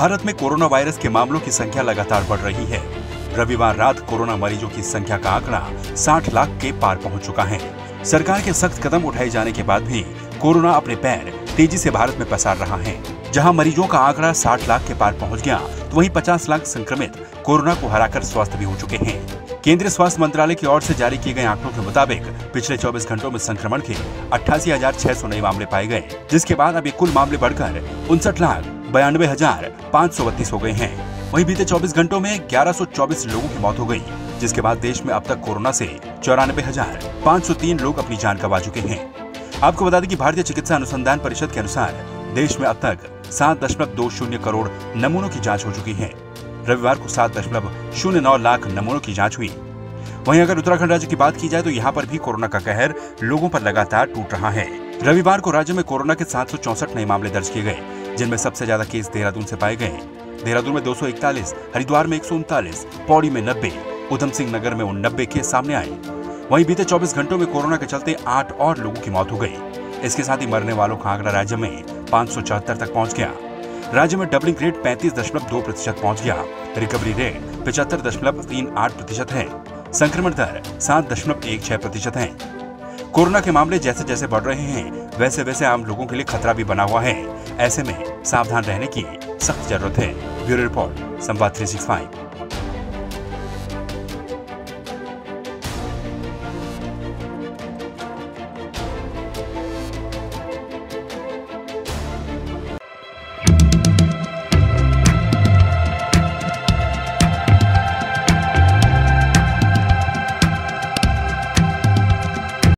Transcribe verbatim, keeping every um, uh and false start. भारत में corona virus के मामलों की संख्या लगातार बढ़ रही है। रविवार रात कोरोना मरीजों की संख्या का आंकड़ा साठ लाख के पार पहुंच चुका है। सरकार के सख्त कदम उठाए जाने के बाद भी कोरोना अपने पैर तेजी से भारत में पसार रहा है। जहां मरीजों का आंकड़ा साठ लाख के पार पहुंच गया, तो वहीं पचास लाख संक्रमित कोरोना को हराकर स्वस्थ भी हो चुके हैं। केंद्रीय स्वास्थ्य मंत्रालय की ओर से जारी किए गए आंकड़ों के मुताबिक पिछले चौबीस घंटों में संक्रमण के अट्ठासी हजार छह सौ नए मामले पाए गए, जिसके बाद अब ये कुल मामले बढ़कर उनसठ लाख बयानवे हजार पाँच सौ बत्तीस हो गए हैं। वहीं बीते चौबीस घंटों में ग्यारह सौ चौबीस लोगों की मौत हो गई, जिसके बाद देश में अब तक कोरोना से चौरानवे हजार पाँच सौ तीन लोग अपनी जान गंवा चुके हैं। आपको बता दें कि भारतीय चिकित्सा अनुसंधान परिषद के अनुसार देश में अब तक सात दशमलव दो शून्य करोड़ नमूनों की जांच हो चुकी है। रविवार को सात दशमलव शून्य नौ लाख नमूनों की जांच हुई। वहीं अगर उत्तराखंड राज्य की बात की जाए तो यहाँ पर भी कोरोना का कहर लोगों पर लगातार टूट रहा है। रविवार को राज्य में कोरोना के सात सौ चौसठ नए मामले दर्ज किए गए, जिनमें सबसे ज्यादा केस देहरादून से पाए गए। देहरादून में दो सौ इकतालीस, हरिद्वार में एक सौ उनतालीस, पौड़ी में नब्बे, उधमसिंह नगर में नब्बे केस सामने आए। वहीं बीते चौबीस घंटों में कोरोना के चलते आठ और लोगों की मौत हो गई। इसके साथ ही मरने वालों का आंकड़ा राज्य में पाँच सौ चौहत्तर तक पहुँच गया। राज्य में डबलिंग रेट पैंतीस दशमलव दो प्रतिशत पहुँच गया। रिकवरी रेट पचहत्तर दशमलव तीन आठ प्रतिशत है। संक्रमण दर सात दशमलव एक छह प्रतिशत है। कोरोना के मामले जैसे जैसे बढ़ रहे हैं, वैसे वैसे आम लोगों के लिए खतरा भी बना हुआ है। ऐसे में सावधान रहने की सख्त जरूरत है। ब्यूरो रिपोर्ट, संवाद थ्री सिक्सटी फाइव।